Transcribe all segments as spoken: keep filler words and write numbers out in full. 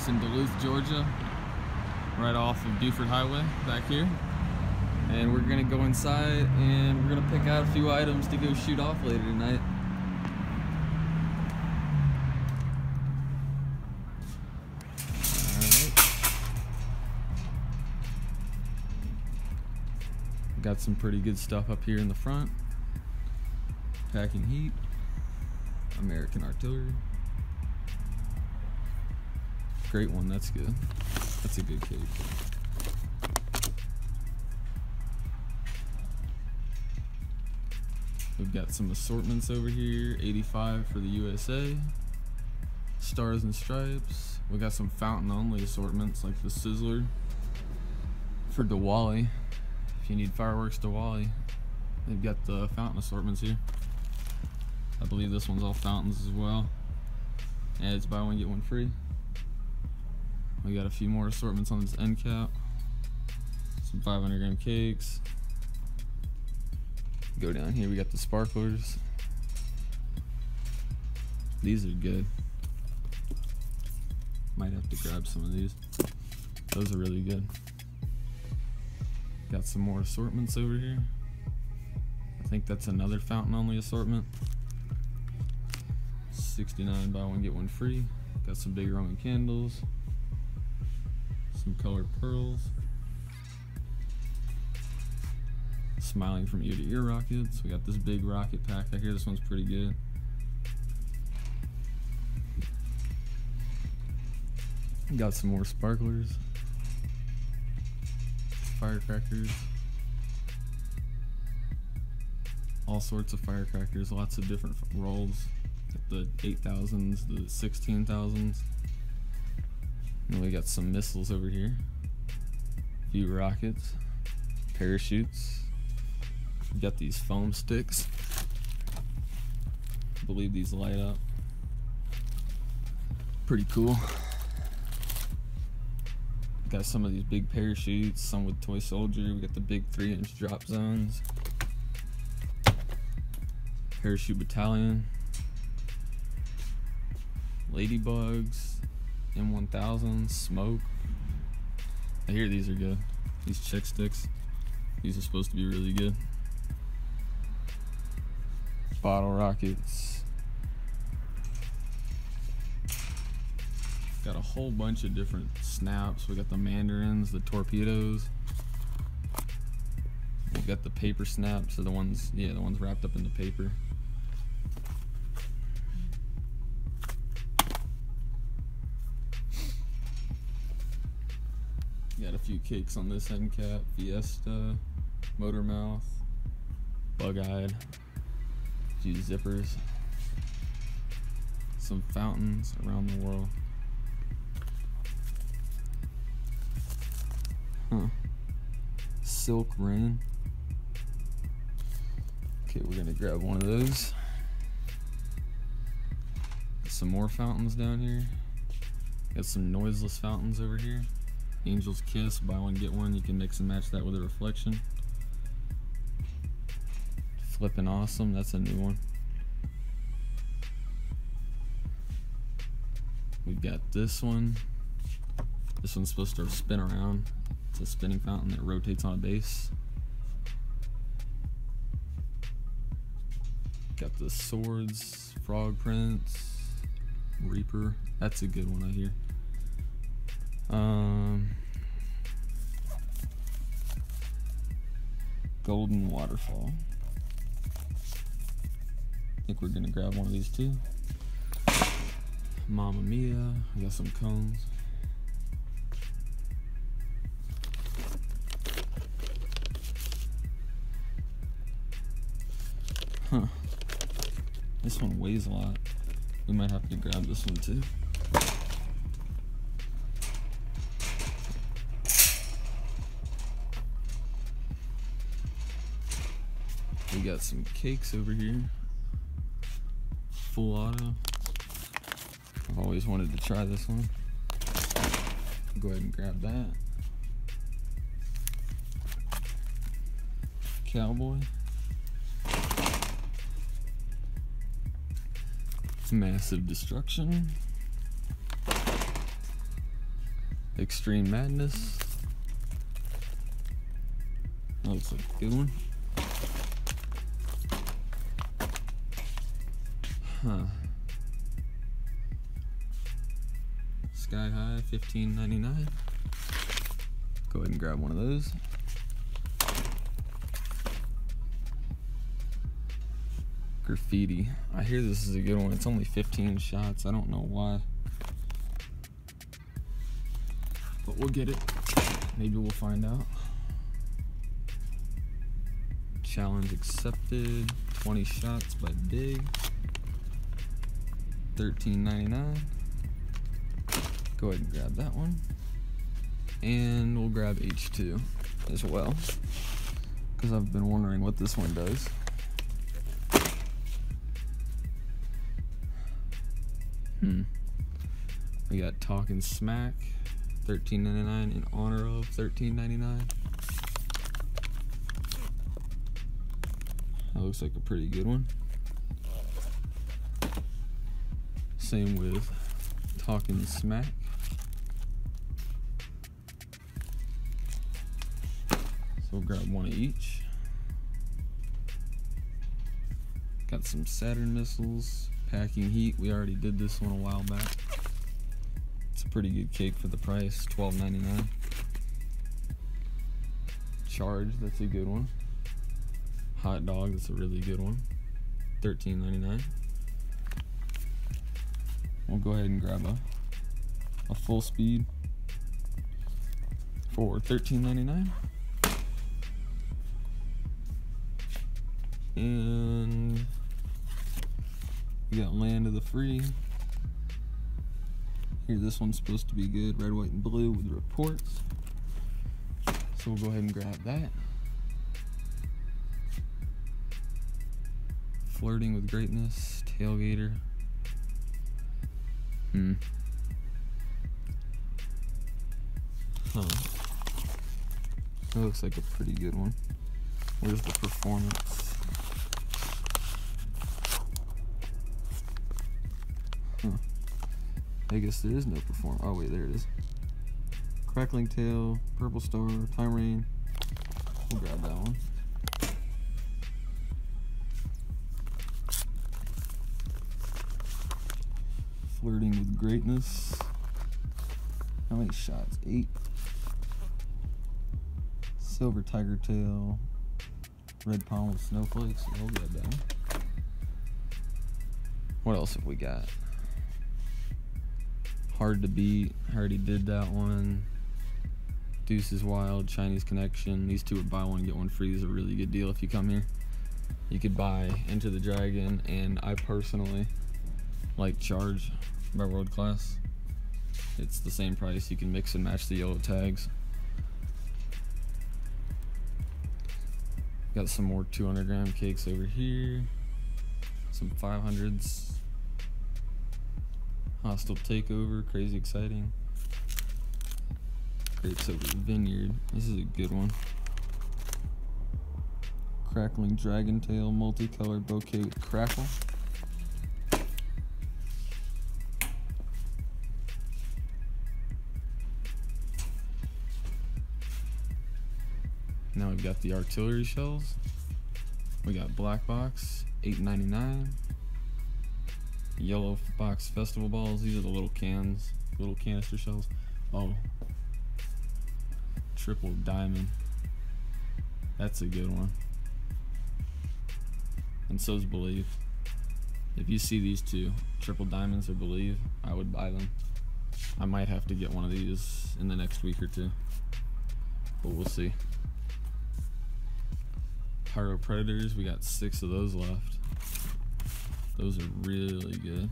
Box in Duluth, Georgia, right off of Buford Highway back here. And we're gonna go inside and we're gonna pick out a few items to go shoot off later tonight. Got some pretty good stuff up here in the front. Packing Heat, American Artillery. Great one, that's good. That's a good cage. We've got some assortments over here. eighty-five for the U S A. Stars and Stripes. We got some fountain only assortments like the Sizzler for Diwali. You need fireworks Diwali. They've got the fountain assortments here. I believe this one's all fountains as well. And it's buy one get one free. We got a few more assortments on this end cap. Some five hundred gram cakes. Go down here, we got the sparklers. These are good. Might have to grab some of these. Those are really good. Got some more assortments over here. I think that's another fountain only assortment. sixty-nine, buy one get one free. Got some big Roman candles, some colored pearls, smiling from ear to ear rockets. We got this big rocket pack. I hear this one's pretty good. Got some more sparklers, firecrackers, all sorts of firecrackers, lots of different rolls, the eight thousands, the sixteen thousands, and we got some missiles over here, a few rockets, parachutes. We got these foam sticks, I believe these light up, pretty cool. Got some of these big parachutes, some with toy soldier. We got the big three inch drop zones, parachute battalion, ladybugs, M one thousand, smoke. I hear these are good, these check sticks. These are supposed to be really good. Bottle rockets. Got a whole bunch of different snaps. We got the mandarins, the torpedoes. We got the paper snaps, so the ones, yeah, the ones wrapped up in the paper. Got a few cakes on this end cap. Fiesta, Motor Mouth, Bug-Eyed, a few zippers, some fountains around the world. Huh. Silk Rain. Okay, we're gonna grab one of those. Got some more fountains down here. Got some noiseless fountains over here. Angel's Kiss, buy one get one. You can mix and match that with a reflection. Flipping Awesome, that's a new one. We've got this one. This one's supposed to spin around. It's a spinning fountain that rotates on a base. Got the swords, frog prints, reaper. That's a good one, I hear. Um, golden waterfall. I think we're gonna grab one of these too. Mamma Mia. We got some cones. Huh, this one weighs a lot. We might have to grab this one too. We got some cakes over here. Full auto. I've always wanted to try this one. Go ahead and grab that. Cowboy. Massive destruction. Extreme Madness. That's a good one. Huh. Sky High, fifteen ninety-nine. Go ahead and grab one of those. Graffiti. I hear this is a good one. It's only fifteen shots. I don't know why. But we'll get it. Maybe we'll find out. Challenge accepted. twenty shots by Big. thirteen ninety-nine. Go ahead and grab that one. And we'll grab H two as well, because I've been wondering what this one does. Hmm. We got Talking Smack, thirteen ninety-nine, in honor of thirteen ninety-nine. That looks like a pretty good one. Same with Talking Smack. We'll grab one of each. Got some Saturn missiles, Packing Heat. We already did this one a while back. It's a pretty good cake for the price, twelve ninety-nine. Charge, that's a good one. Hot Dog, that's a really good one, thirteen ninety-nine. We'll go ahead and grab a a full speed for thirteen ninety-nine. And we got Land of the Free. Here, this one's supposed to be good, red, white, and blue with reports. So we'll go ahead and grab that. Flirting with Greatness, Tailgater. Hmm. Huh. That looks like a pretty good one. Where's the performance? I guess there is no perform. Oh wait, there it is. Crackling Tail, Purple Star, Time Rain. We'll grab that one. Flirting with Greatness. How many shots? Eight. Silver Tiger Tail, Red Palm with Snowflakes. We'll grab that one. What else have we got? Hard to Beat, I already did that one. Deuces Wild, Chinese Connection. These two are buy one, get one free. This is a really good deal if you come here. You could buy Into the Dragon, and I personally like Charge by World Class. It's the same price. You can mix and match the yellow tags. Got some more two hundred gram cakes over here. Some five hundreds. Hostile Takeover, Crazy Exciting. Grapes over the Vineyard. This is a good one. Crackling Dragon Tail, Multicolor Bouquet Crackle. Now we've got the artillery shells. We got Black Box, eight ninety-nine. Yellow Box Festival Balls. These are the little cans, little canister shells. Oh, Triple Diamond. That's a good one. And so's Believe. If you see these two, Triple Diamonds or Believe, I would buy them. I might have to get one of these in the next week or two, but we'll see. Pyro Predators. We got six of those left. Those are really good.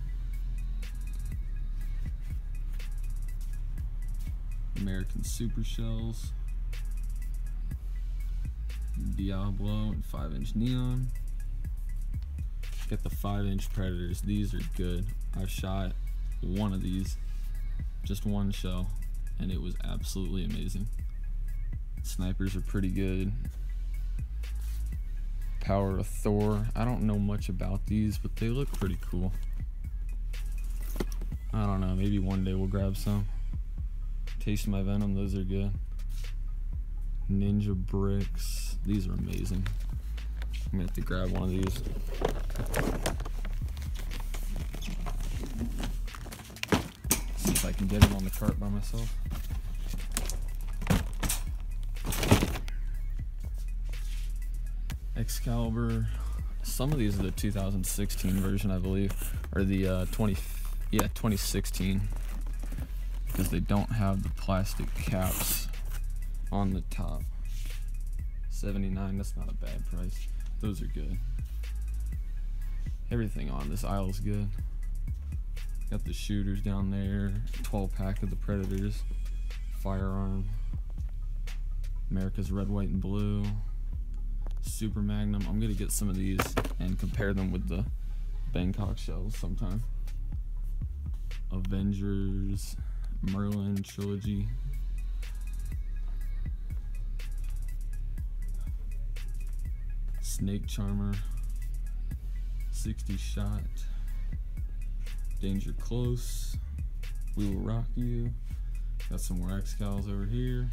American Super Shells. Diablo and five inch Neon. Get the five inch Predators. These are good. I shot one of these, just one shell, and it was absolutely amazing. Snipers are pretty good. Power of Thor. I don't know much about these, but they look pretty cool. I don't know, maybe one day we'll grab some. Taste My Venom, those are good. Ninja Bricks, these are amazing. I'm gonna have to grab one of these. See if I can get them on the cart by myself. Excalibur. Some of these are the two thousand sixteen version, I believe, or the uh, twenty, yeah, twenty sixteen, because they don't have the plastic caps on the top. seventy-nine, that's not a bad price. Those are good. Everything on this aisle is good. Got the shooters down there, twelve pack of the Predators, Firearm, America's Red, White, and Blue, Super Magnum. I'm gonna get some of these and compare them with the Bangkok shells sometime. Avengers, Merlin Trilogy. Snake Charmer, sixty shot, Danger Close, We Will Rock You. Got some more Excals over here.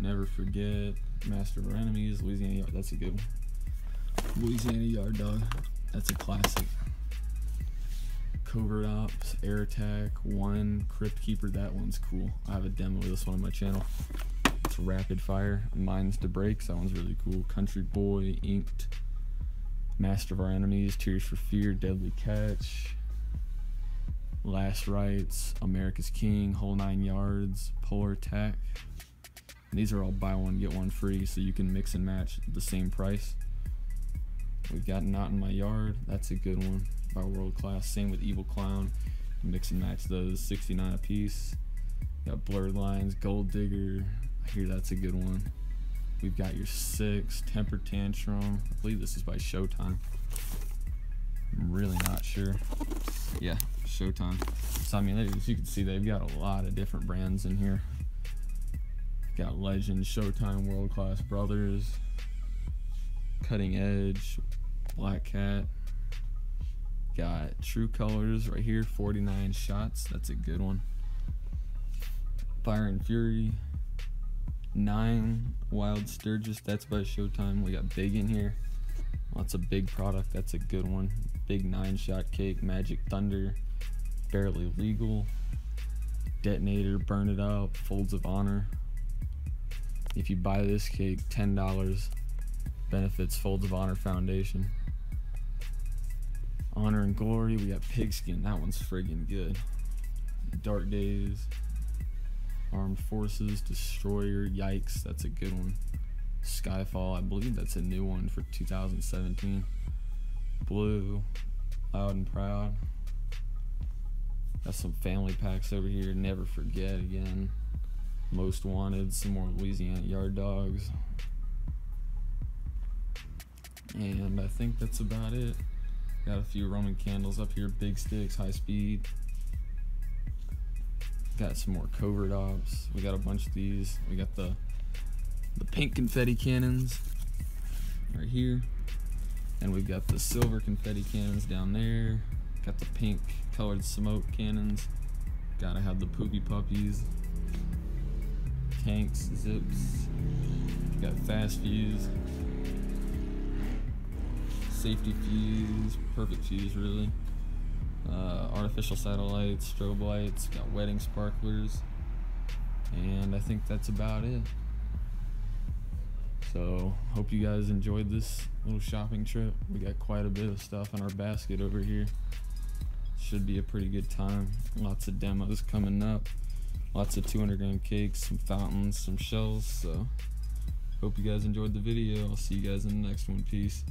Never Forget, Master of Our Enemies, Louisiana Yard, that's a good one. Louisiana Yard Dog, that's a classic. Covert Ops, Air Attack, One, Crypt Keeper, that one's cool. I have a demo of this one on my channel. It's Rapid Fire, Mines to Breaks, that one's really cool. Country Boy, Inked, Master of Our Enemies, Tears for Fear, Deadly Catch, Last Rites, America's King, Whole Nine Yards, Polar Attack. And these are all buy one, get one free, so you can mix and match the same price. We've got Not In My Yard, that's a good one, by World Class. Same with Evil Clown, mix and match those, sixty-nine a piece. Got Blurred Lines, Gold Digger, I hear that's a good one. We've got your Six, Temper Tantrum, I believe this is by Showtime. I'm really not sure. Yeah, Showtime. So I mean, as you can see, they've got a lot of different brands in here. Got Legend, Showtime, World Class, Brothers, Cutting Edge, Black Cat. Got True Colors right here, forty-nine shots, that's a good one. Fire and Fury, Nine, Wild Sturgis, that's by Showtime. We got Big in here, lots of Big product, that's a good one. Big Nine Shot Cake, Magic Thunder, Barely Legal, Detonator, Burn It Up, Folds of Honor. If you buy this cake, ten dollars benefits Folds of Honor Foundation. Honor and Glory, we got Pigskin, that one's friggin' good. Dark Days, Armed Forces, Destroyer, Yikes, that's a good one. Skyfall, I believe that's a new one for two thousand seventeen. Blue, Loud and Proud. Got some family packs over here, Never Forget again. Most Wanted, some more Louisiana Yard Dogs. And I think that's about it. Got a few Roman candles up here, Big Sticks, High Speed. Got some more Covert Ops. We got a bunch of these. We got the the pink confetti cannons right here. And we've got the silver confetti cannons down there. Got the pink colored smoke cannons. Gotta have the poopy puppies. Tanks, zips, got fast fuse, safety fuse, perfect fuse really, uh, artificial satellites, strobe lights, got wedding sparklers, and I think that's about it. So hope you guys enjoyed this little shopping trip. We got quite a bit of stuff in our basket over here. Should be a pretty good time. Lots of demos coming up. Lots of two hundred gram cakes, some fountains, some shells. So, hope you guys enjoyed the video. I'll see you guys in the next one. Peace.